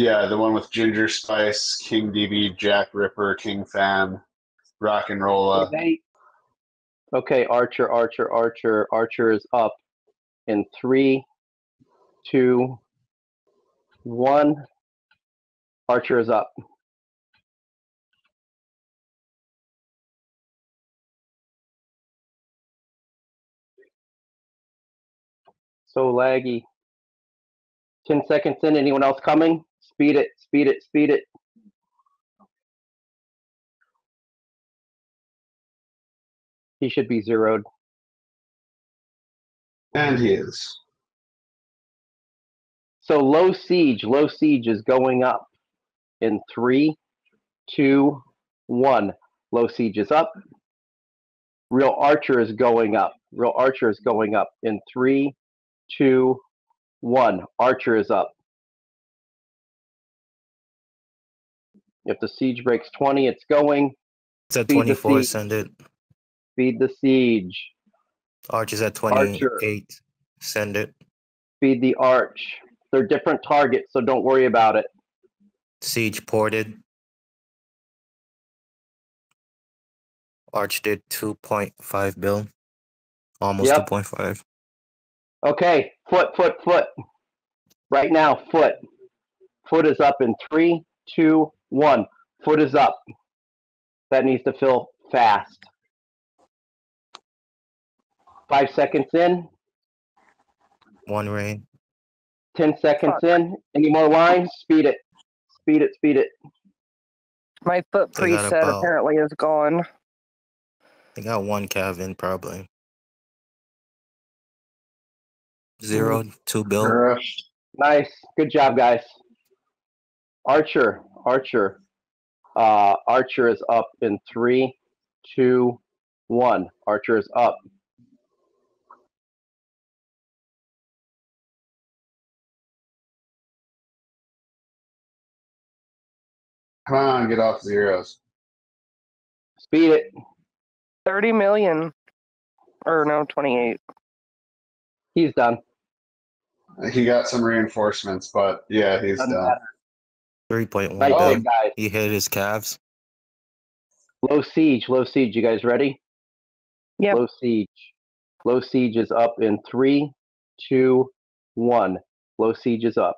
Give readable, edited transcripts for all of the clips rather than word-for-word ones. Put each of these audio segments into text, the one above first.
Yeah, the one with Ginger Spice, King DB, Jack Ripper, King Fan, Rock and Rolla. Okay, Archer, Archer, Archer. Archer is up in 3, 2, 1. Archer is up. So laggy. 10 seconds in. Anyone else coming? Speed it, speed it, speed it. He should be zeroed. And he is. So Low Siege. Low Siege is going up in 3, 2, 1. Low Siege is up. Real Archer is going up. Real Archer is going up in 3, 2, 1. Archer is up. If the siege breaks 20, it's going. It's at 24, send it. Feed the siege. Archer's at 28. Archer. Send it. Feed the arch. They're different targets, so don't worry about it. Siege ported. Arch did 2.5 bill. Almost, yep. 2.5. Okay, foot, foot, foot. Right now, foot. Foot is up in 3, 2, 1. Foot is up. That needs to fill fast. 5 seconds in. One rain. 10 seconds in. Any more lines? Speed it. Speed it, speed it. My foot preset apparently is gone. They got one cav in, probably. 0, 2 bill. Nice. Good job, guys. Archer. Archer. Archer is up in 3, 2, 1. Archer is up. Come on, get off zeros. Speed it. 30 million. Or no, 28. He's done. He got some reinforcements, but yeah, he's done. 3.1. Oh, guys. He hit his calves. Low Siege. Low Siege. You guys ready? Yeah. Low Siege. Low Siege is up in 3, 2, 1. Low Siege is up.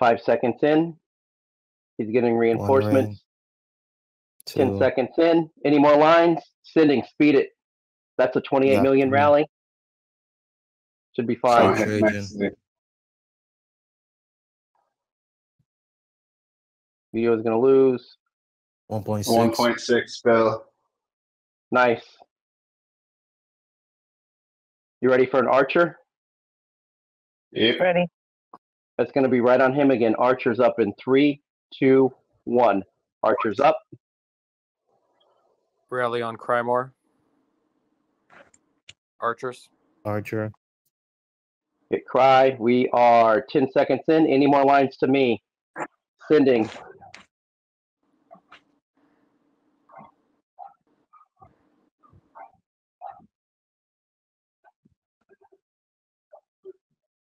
5 seconds in. He's getting reinforcements. 10 seconds in. Any more lines? Sending. Speed it. That's a 28 million rally. Should be fine. Vio is going to lose. 1.6. 1.6 bill. Nice. You ready for an Archer? Yep. Ready. That's going to be right on him again. Archer's up in 3, 2, 1. Archer's up. Rally on Crymore. Archers. Archer. Hit Cry. We are 10 seconds in. Any more lines to me? Sending.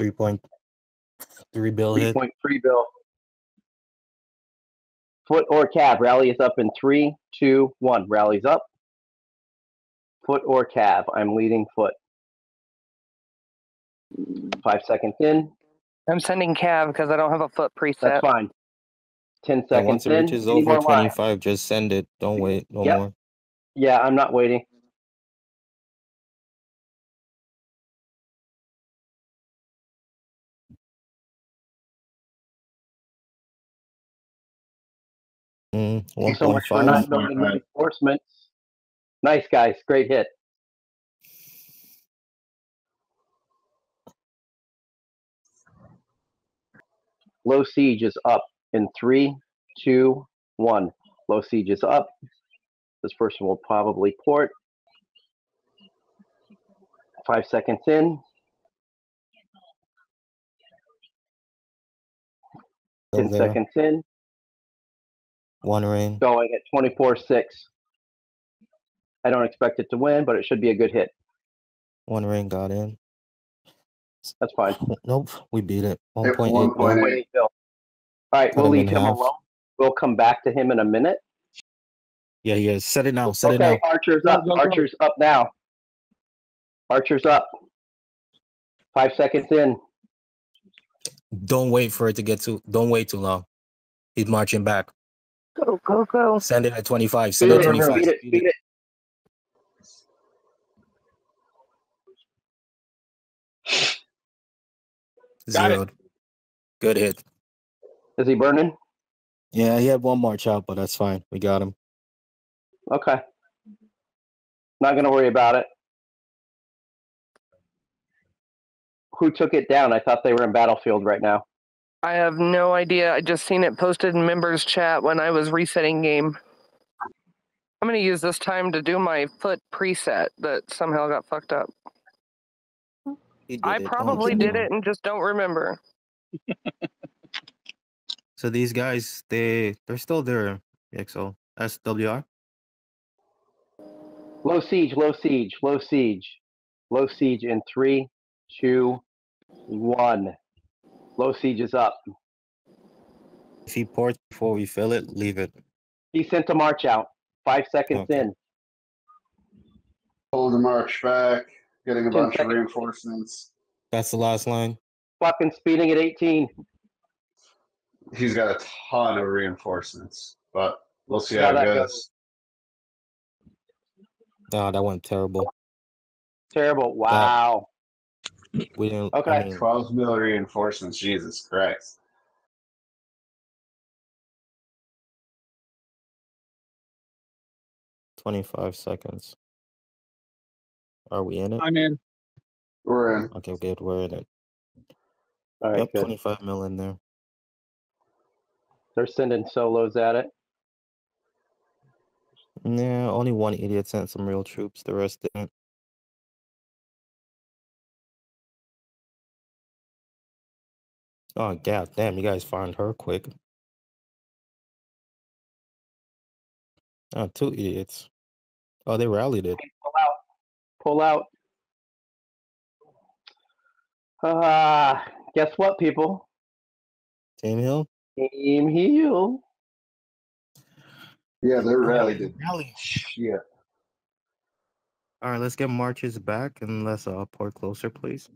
$3.3 billion. 3.3 bill. Foot or cab. Rally is up in 3, 2, 1. Rally's up. Foot or cab. I'm leading foot. 5 seconds in. I'm sending cab because I don't have a foot preset. That's fine. 10 seconds in. Once it reaches over 25, just send it. Don't wait. No more. Yeah, I'm not waiting. Thanks so much for not building reinforcements. Nice, guys. Great hit. Low Siege is up in 3, 2, 1. Low Siege is up. This person will probably port. 5 seconds in. Ten seconds in. One ring. Going at 24-6. I don't expect it to win, but it should be a good hit. One ring got in. That's fine. Nope, we beat it. 1.8 All right, we'll leave him alone. We'll come back to him in a minute. Yeah, yeah. Set it now. Set it now. Archer's up. Archer's up now. Archer's up. 5 seconds in. Don't wait for it to get to. Don't wait too long. He's marching back. Go, go, go. Send it at 25. Send it at 25. Beat it. Beat it. Zeroed. Good hit. Is he burning? Yeah, he had one march out, but that's fine. We got him. Okay. Not going to worry about it. Who took it down? I thought they were in Battlefield right now. I have no idea. I just seen it posted in members chat when I was resetting game. I'm going to use this time to do my foot preset that somehow got fucked up. I probably did it and just don't remember. So these guys, they're still there, XO. SWR. Low siege, low siege, low siege. Low siege in 3, 2, 1. Low siege is up. If he ports before we fill it, leave it. He sent a march out. 5 seconds in. Hold the march back. Getting a bunch of reinforcements. That's the last line. Fucking speeding at 18. He's got a ton of reinforcements, but we'll see how it goes. No, that went terrible. Terrible. Wow. We didn't, okay. I mean, 12 mil reinforcements. Jesus Christ. $25 seconds. Are we in it? I'm in. We're in. Okay, good. We're in it. All right, yep, 25 mil in there. They're sending solos at it. Yeah, only one idiot sent some real troops. The rest didn't. Oh, god damn, you guys find her quick. Oh, two idiots. Oh, they rallied it. Pull out. Guess what, people? Team Hill? Team Hill. Yeah, they're rallied. Yeah. All right, let's get marches back and let's port closer, please.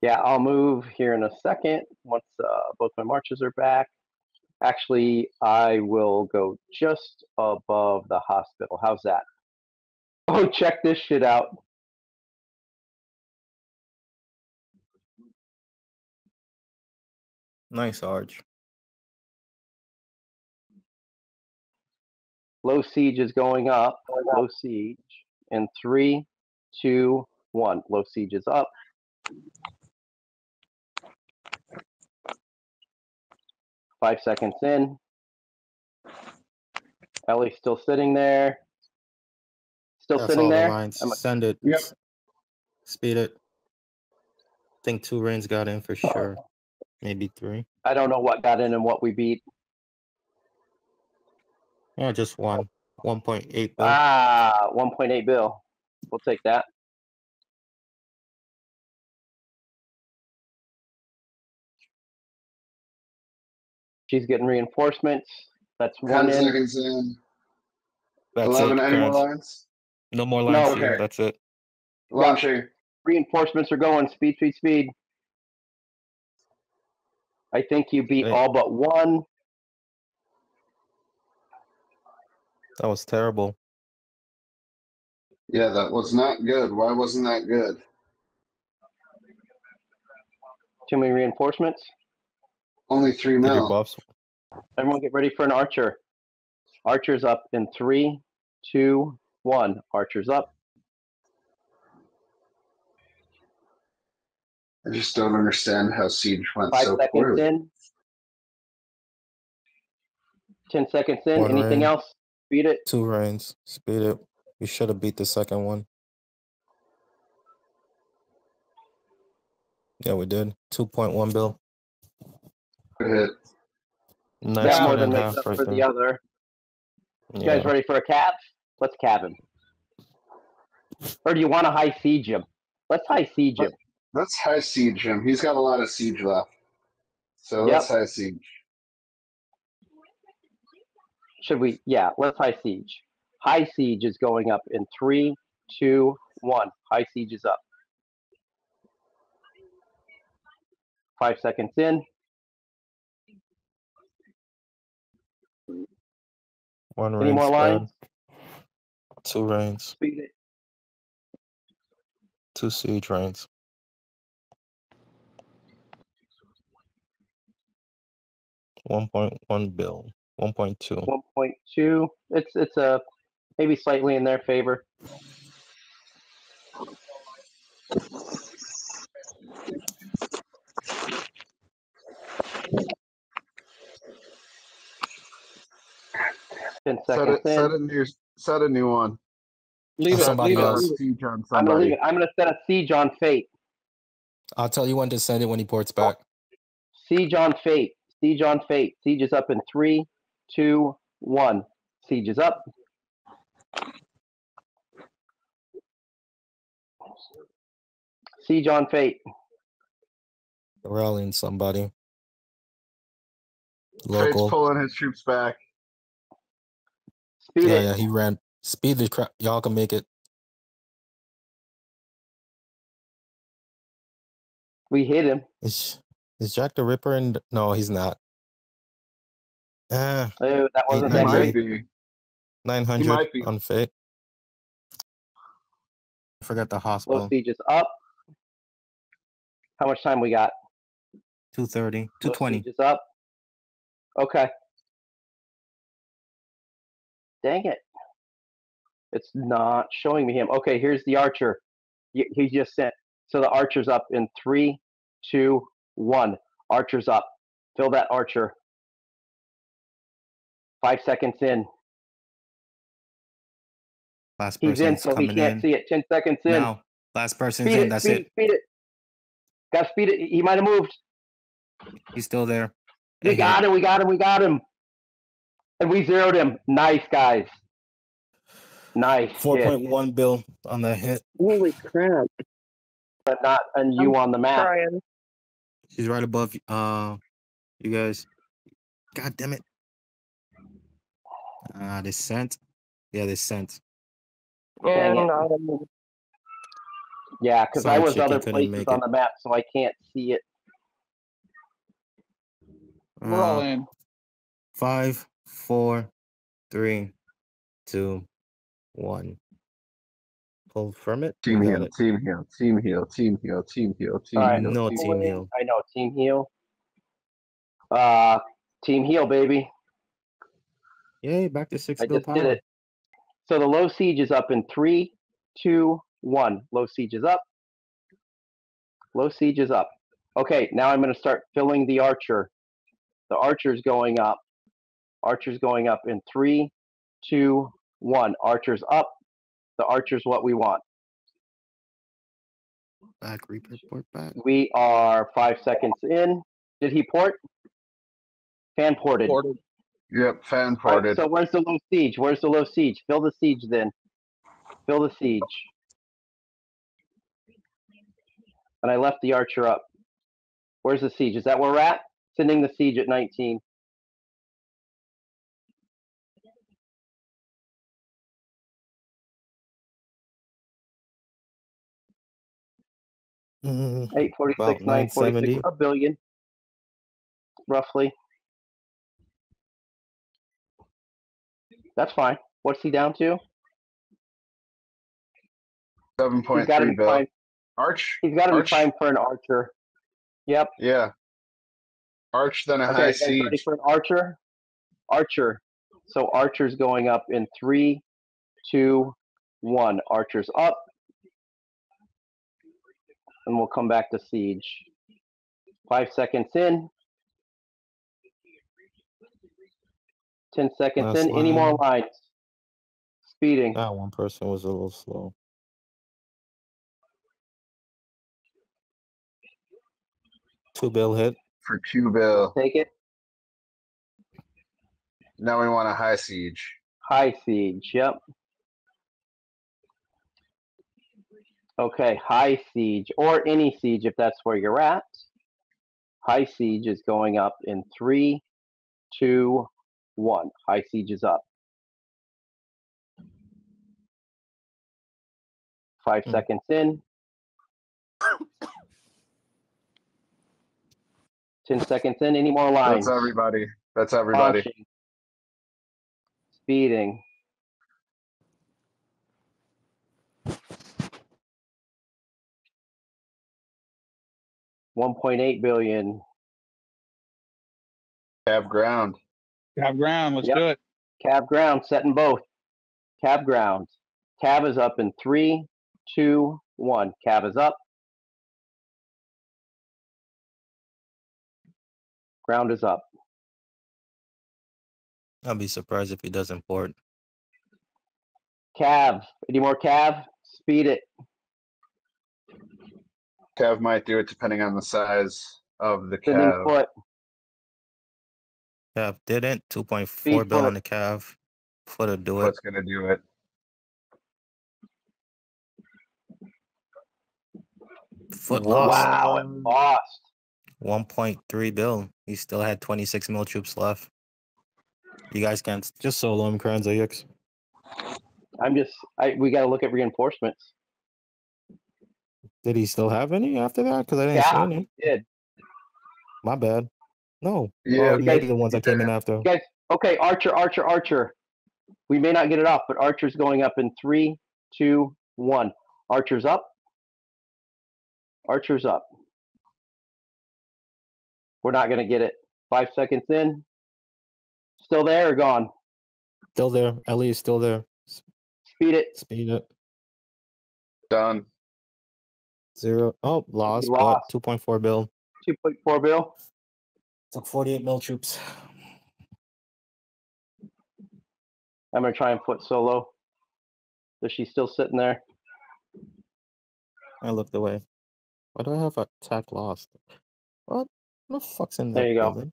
Yeah, I'll move here in a second once both my marches are back. Actually, I will go just above the hospital. How's that? Oh, check this shit out. Nice arch. Low siege is going up. Low siege. In 3, 2, 1. Low siege is up. Five seconds in. Ellie's still sitting there. Still That's sitting there. Send it. Yep. Speed it. I think 2 rains got in for sure. Maybe 3. I don't know what got in and what we beat. Yeah, just one. 1.8 bill. Ah, 1.8 bill. We'll take that. She's getting reinforcements. That's 1 seconds in. That's 11. Any more lines? No more lines. No, okay. Here. That's it. Launching. Reinforcements are going. Speed, speed, speed. I think you beat all but one. That was terrible. Yeah, that was not good. Why wasn't that good? Too many reinforcements? Only 3 mil. Everyone get ready for an archer. Archer's up in 3, 2, 1. Archer's up. I just don't understand how siege went so poorly. 5 seconds in. 10 seconds in. One Anything rain. Else? Beat it. 2 rains. Speed it. We should have beat the second one. Yeah, we did. 2.1 bill. Hit. Nice more than makes up for the other. You guys ready for a cab? Let's cab him. Or do you want to high siege him? Let's high siege him. Let's high siege him. He's got a lot of siege left. So let's high siege. Should we? Yeah, let's high siege. High siege is going up in 3, 2, 1. High siege is up. 5 seconds in. 1 range. Any more lines? 2 reigns. 2 siege reigns. $1.1 billion. 1.2. 1.2. It's a maybe slightly in their favor. Set a new one. Leave it. I'm gonna leave it. I'm gonna set a siege on fate. I'll tell you when to send it when he ports back. Siege on fate. Siege on fate. Siege is up in 3, 2, 1. Siege is up. Siege on fate. Rallying somebody. Local. Fate's pulling his troops back. Speed it. Yeah, he ran. Speed the crap. Y'all can make it. We hit him. Is Jack the Ripper in? No, he's not. Oh, that wasn't that great. 900 on fate. I forgot the hospital. Low siege is up. How much time we got? 2:30. 2:20. Low siege is up. Okay. Dang it. It's not showing me him. Okay, here's the archer. He just sent. So the archer's up in 3, 2, 1. Archer's up. Fill that archer. 5 seconds in. Last person's in, so he can't see it. 10 seconds in. No. Last person's in. That's it. Speed it. Gotta speed it. He might have moved. He's still there. We got him. We got him. We got him. And we zeroed him. Nice, guys. Nice. 4.1 bill on the hit. Holy crap. But not on you on the map. Trying. She's right above you guys. God damn it. They sent. Yeah, they sent. Yeah, because I was other places on the map, so I can't see it. We're all in. 5, 4, 3, 2, 1. Pull from it. Team heal. Team heal. Team heal. Team heal. Team heal. Team heal. No team heal. I know team heal. Team heal, baby. Yay! Back to 6 bill power. I just did it. So the low siege is up in 3, 2, 1. Low siege is up. Low siege is up. Okay, now I'm going to start filling the archer. The archer's going up. Archer's going up in 3, 2, 1. Archer's up. The archer's what we want. Back, Reaper, port back. We are 5 seconds in. Did he port? Fan ported. Ported. Yep, fan ported. Right, so where's the low siege? Where's the low siege? Fill the siege then. Fill the siege. And I left the archer up. Where's the siege? Is that where we're at? Sending the siege at 19. Mm-hmm. 846, 946, $1 billion, roughly. That's fine. What's he down to? 7.3 billion. Arch. He's got to be primed for an archer. Yep. Yeah. Arch then a high siege. Ready for an archer. Archer. So archer's going up in 3, 2, 1. Archer's up. And we'll come back to siege. 5 seconds in. 10 seconds Last in. Line. Any more lines? Speeding. That one person was a little slow. $2 bill hit. For $2 bill. Take it. Now we want a high siege. High siege, yep. Okay, high siege, or any siege if that's where you're at. High siege is going up in 3, 2, 1. High siege is up. 5 seconds in. 10 seconds in. Any more lines? That's everybody. That's everybody. Launching. Speeding. $1.8 billion. Cab ground. Cab ground. Let's do it. Cab ground. Setting both. Cab ground. Cab is up in 3, 2, 1. Cab is up. Ground is up. I'll be surprised if he doesn't port. Cav. Any more cav? Speed it. Cav might do it depending on the size of the cav. Cav didn't. 2.4 bill on the cav. Foot will do it. Foot's going to do it. Foot lost. Wow, it lost. 1.3 bill. He still had 26 mil troops left. You guys can't just solo him, Kranz AX. We got to look at reinforcements. Did he still have any after that? Because I didn't see any. He did. My bad. No. Yeah. Maybe the ones that came in after. Guys, okay, Archer, Archer, Archer. We may not get it off, but Archer's going up in 3, 2, 1. Archer's up. Archer's up. We're not going to get it. 5 seconds in. Still there or gone? Still there. Ellie is still there. Speed it. Speed it. Done. 0. Oh, lost. 2.4 bill. 2.4 bill. Took 48 mil troops. I'm going to try and foot solo. Is she still sitting there? I looked away. Why do I have attack lost? What? The fuck's in there? There you go. Building?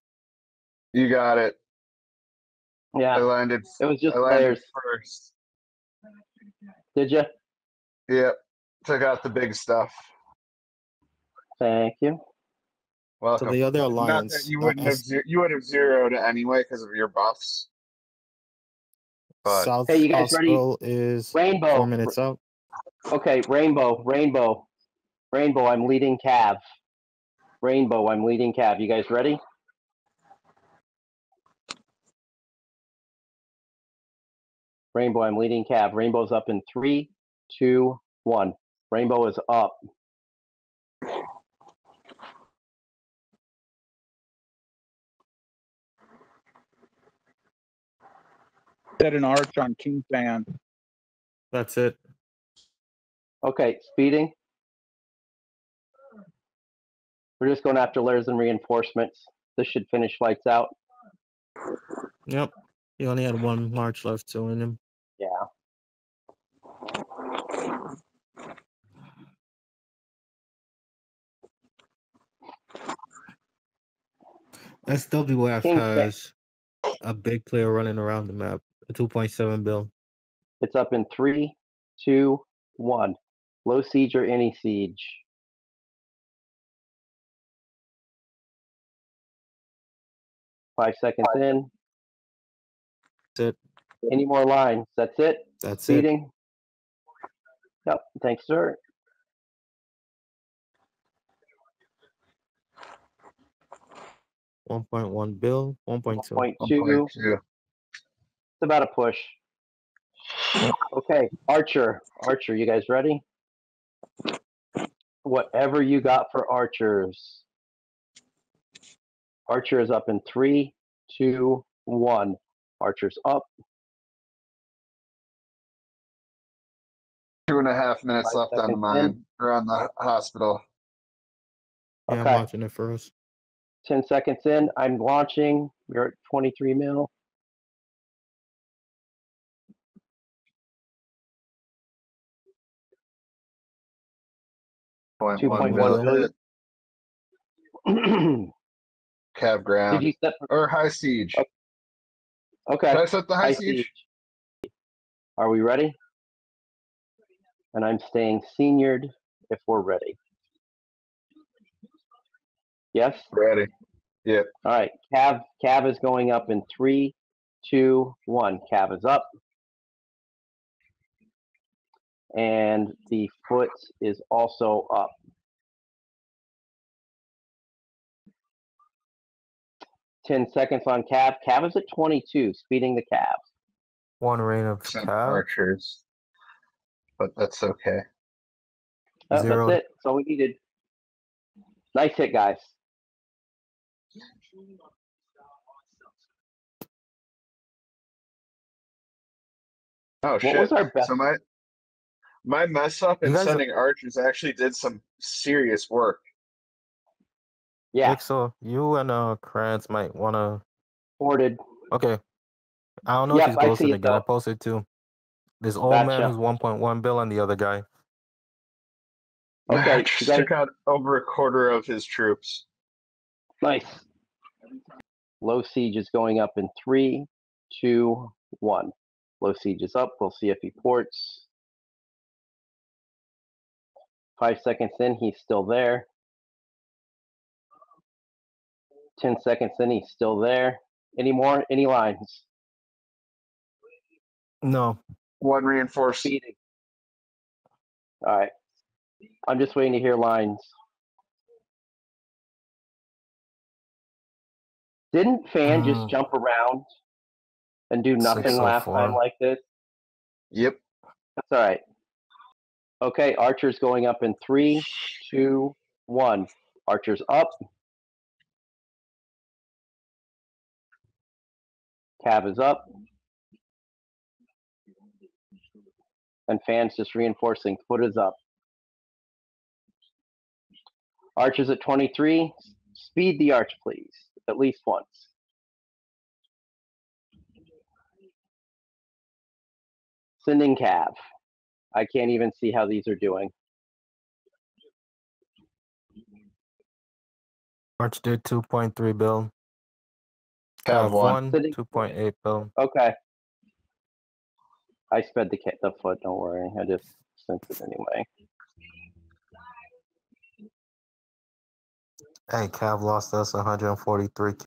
You got it. Yeah. I landed. It was just players first. Did you? Yep. Took out the big stuff. Thank you. Welcome. So the other alliance. You would have zeroed anyway because of your buffs. But South hey, you guys ready? Is Rainbow. 4 minutes out. Okay, Rainbow, Rainbow. Rainbow, I'm leading Cav. Rainbow, I'm leading Cav. You guys ready? Rainbow, I'm leading Cav. Rainbow's up in 3, 2, 1. Rainbow is up. Set an arch on King Fan. That's it. Okay, speeding. We're just going after layers and reinforcements. This should finish lights out. Yep. He only had one march left to win him. Yeah. That's WF has a big player running around the map. A 2.7 bill. It's up in 3, 2, 1. Low siege or any siege. Five seconds in. That's it. Any more lines? That's it. That's Feeding. It. Yep. Thanks, sir. $1.1 bill. 1.2. 1.2. It's about a push. Okay, Archer. Archer, you guys ready? Whatever you got for archers. Archer is up in 3, 2, 1. Archer's up. 2.5 minutes left on mine. We're on the hospital. Yeah, okay. I'm watching it for us. 10 seconds in. I'm launching. We're at 23 mil. $2.1 million. Cav ground. Did you set or high siege? Okay. Did I set the high siege? Are we ready? and I'm staying seniored if we're ready. Yes? Ready. Yep. All right. Cav is going up in 3, 2, 1. Cav is up. And the foot is also up. Ten seconds on Cav. Cav is at 22, speeding the Cav. One rain of archers, but that's okay. Oh, that's it. That's all we needed. Nice hit, guys. Oh shit! What was our best? So my mess up in sending archers actually did some serious work. Yeah. So you and Krantz might want to. Forwarded. Okay. I don't know if he's posted again. I posted too. This old man who's 1.1 bill and the other guy. Okay. He took out over a quarter of his troops. Nice. Low siege is going up in 3, 2, 1. Low siege is up. We'll see if he ports. 5 seconds in, he's still there. 10 seconds in, he's still there. Any more? Any lines? No. One reinforced. Speeding. All right. I'm just waiting to hear lines. Didn't Fan just jump around and do nothing last time like this? Yep. That's all right. Okay, Archer's going up in 3, 2, 1. Archer's up. Cav is up. And Fan's just reinforcing. Foot is up. Archer's at 23. Speed the arch, please. At least once. Sending Cav. I can't even see how these are doing. Arch did 2.3 bill. Cav 1, 2.8 bill. Okay. I sped the foot, don't worry. I just sent it anyway. Hey, Cav lost us 143.